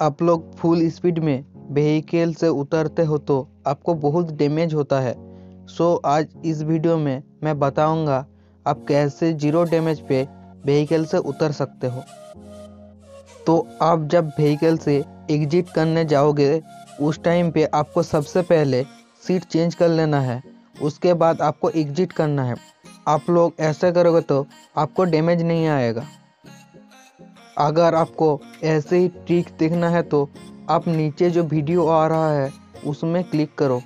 आप लोग full speed में व्हीकल से उतरते हो तो आपको बहुत डैमेज होता है। सो आज इस वीडियो में मैं बताऊंगा आप कैसे जीरो डैमेज पे व्हीकल से उतर सकते हो। तो आप जब व्हीकल से एग्जिट करने जाओगे उस टाइम पे आपको सबसे पहले सीट चेंज कर लेना है, उसके बाद आपको एग्जिट करना है। आप लोग ऐसे करोगे तो आपको डैमेज नहीं आएगा। अगर आपको ऐसे ही ट्रिक देखना है तो आप नीचे जो वीडियो आ रहा है उसमें क्लिक करो।